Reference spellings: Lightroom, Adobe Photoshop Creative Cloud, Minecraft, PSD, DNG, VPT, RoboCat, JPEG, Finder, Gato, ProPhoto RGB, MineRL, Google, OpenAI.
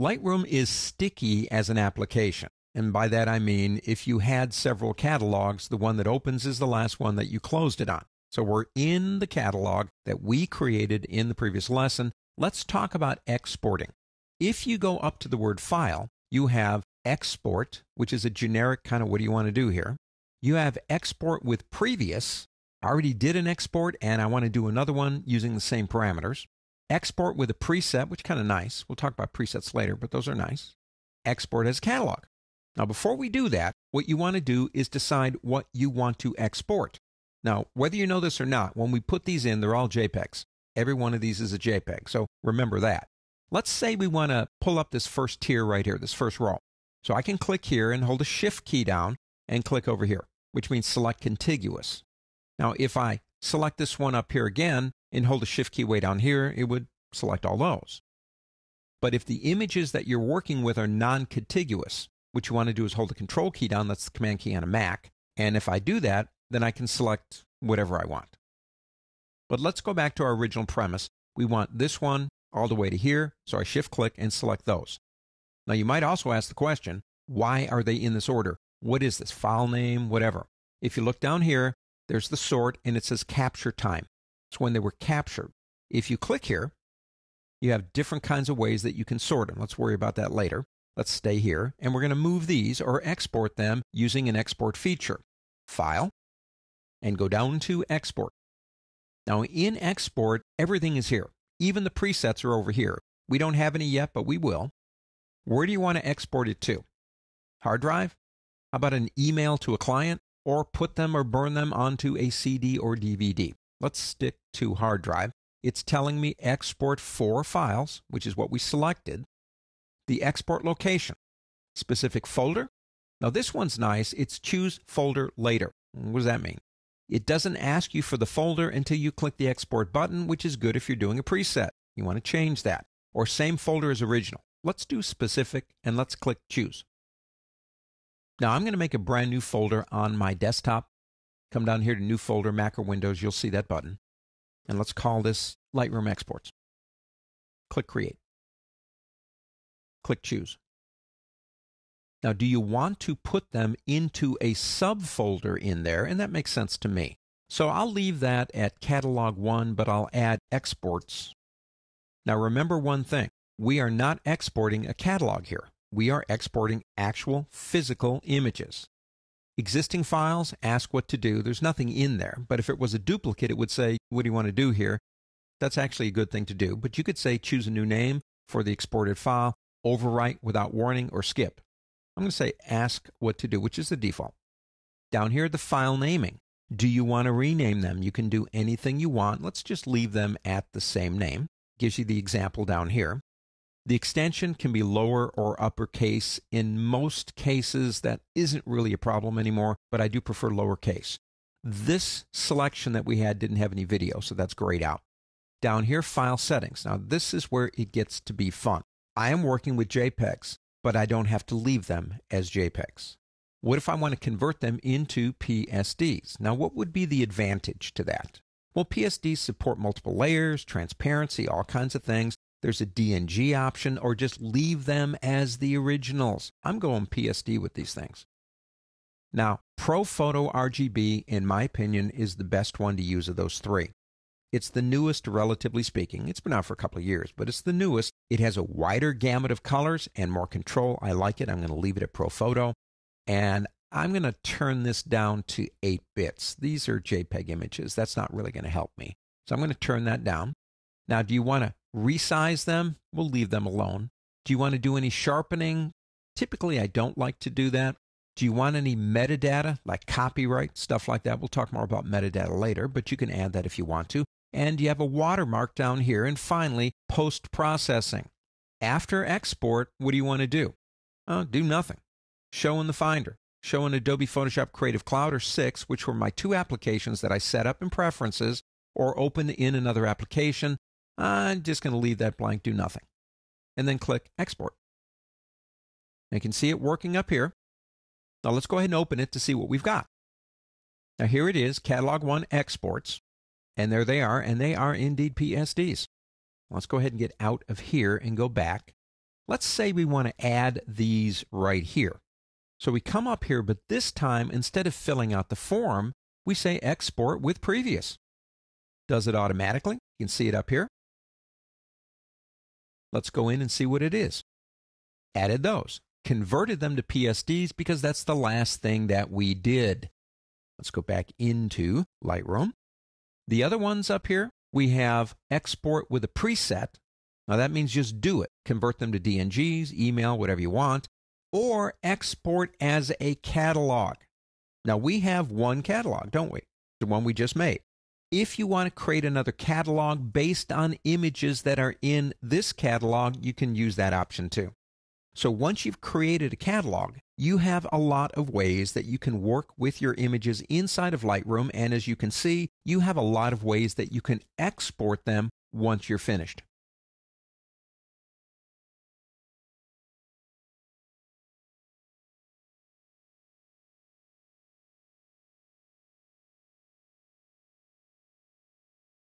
Lightroom is sticky as an application, and by that I mean if you had several catalogs, the one that opens is the last one that you closed it on. So we're in the catalog that we created in the previous lesson. Let's talk about exporting. If you go up to the word File, you have Export, which is a generic kind of what do you want to do here. You have Export with Previous. I already did an export, and I want to do another one using the same parameters. Export with a preset, which is kind of nice. We'll talk about presets later, but those are nice. Export as catalog. Now, before we do that, what you want to do is decide what you want to export. Now, whether you know this or not, when we put these in, they're all JPEGs. Every one of these is a JPEG, so remember that. Let's say we want to pull up this first tier right here, this first row. So I can click here and hold the Shift key down and click over here, which means select contiguous. Now, if I select this one up here again, and hold the Shift key way down here, it would select all those. But if the images that you're working with are non-contiguous, what you want to do is hold the Control key down, that's the Command key on a Mac, and if I do that, then I can select whatever I want. But let's go back to our original premise. We want this one all the way to here, so I Shift-click and select those. Now you might also ask the question, why are they in this order? What is this, file name, whatever? If you look down here, there's the sort, and it says capture time. When they were captured. If you click here, you have different kinds of ways that you can sort them. Let's worry about that later. Let's stay here, and we're going to move these or export them using an export feature. File, and go down to export. Now in export, everything is here. Even the presets are over here. We don't have any yet, but we will. Where do you want to export it to? Hard drive? How about an email to a client? Or put them or burn them onto a CD or DVD? Let's stick to hard drive. It's telling me export 4 files, which is what we selected. The export location, specific folder. Now this one's nice. It's choose folder later. What does that mean? It doesn't ask you for the folder until you click the export button, which is good if you're doing a preset. You want to change that. Or same folder as original. Let's do specific and let's click choose. Now I'm going to make a brand new folder on my desktop. Come down here to New Folder, Mac or Windows, you'll see that button. And let's call this Lightroom Exports. Click Create. Click Choose. Now, do you want to put them into a subfolder in there? And that makes sense to me. So I'll leave that at Catalog 1, but I'll add Exports. Now, remember one thing. We are not exporting a catalog here. We are exporting actual physical images. Existing files, ask what to do. There's nothing in there, but if it was a duplicate, it would say, what do you want to do here? That's actually a good thing to do, but you could say choose a new name for the exported file, overwrite without warning, or skip. I'm going to say ask what to do, which is the default. Down here, the file naming. Do you want to rename them? You can do anything you want. Let's just leave them at the same name. Gives you the example down here. The extension can be lower or uppercase. In most cases, that isn't really a problem anymore, but I do prefer lowercase. This selection that we had didn't have any video, so that's grayed out. Down here, file settings. Now, this is where it gets to be fun. I am working with JPEGs, but I don't have to leave them as JPEGs. What if I want to convert them into PSDs? Now, what would be the advantage to that? Well, PSDs support multiple layers, transparency, all kinds of things. There's a DNG option, or just leave them as the originals. I'm going PSD with these things. Now, ProPhoto RGB, in my opinion, is the best one to use of those three. It's the newest, relatively speaking. It's been out for a couple of years, but it's the newest. It has a wider gamut of colors and more control. I like it. I'm going to leave it at ProPhoto. And I'm going to turn this down to 8 bits. These are JPEG images. That's not really going to help me. So I'm going to turn that down. Now, do you want to resize them? We'll leave them alone. Do you want to do any sharpening? Typically, I don't like to do that. Do you want any metadata, like copyright, stuff like that? We'll talk more about metadata later, but you can add that if you want to. And you have a watermark down here. And finally, post-processing. After export, what do you want to do? Do nothing. Show in the Finder. Show in Adobe Photoshop Creative Cloud or 6, which were my 2 applications that I set up in Preferences, or open in another application. I'm just going to leave that blank, do nothing. And then click Export. And you can see it working up here. Now let's go ahead and open it to see what we've got. Now here it is, Catalog 1 Exports. And there they are, and they are indeed PSDs. Let's go ahead and get out of here and go back. Let's say we want to add these right here. So we come up here, but this time, instead of filling out the form, we say export with previous. Does it automatically? You can see it up here. Let's go in and see what it is. Added those. Converted them to PSDs because that's the last thing that we did. Let's go back into Lightroom. The other ones up here, we have export with a preset. Now that means just do it. Convert them to DNGs, email, whatever you want, or export as a catalog. Now we have one catalog, don't we? The one we just made. If you want to create another catalog based on images that are in this catalog, you can use that option too. So once you've created a catalog, you have a lot of ways that you can work with your images inside of Lightroom. And as you can see, you have a lot of ways that you can export them once you're finished.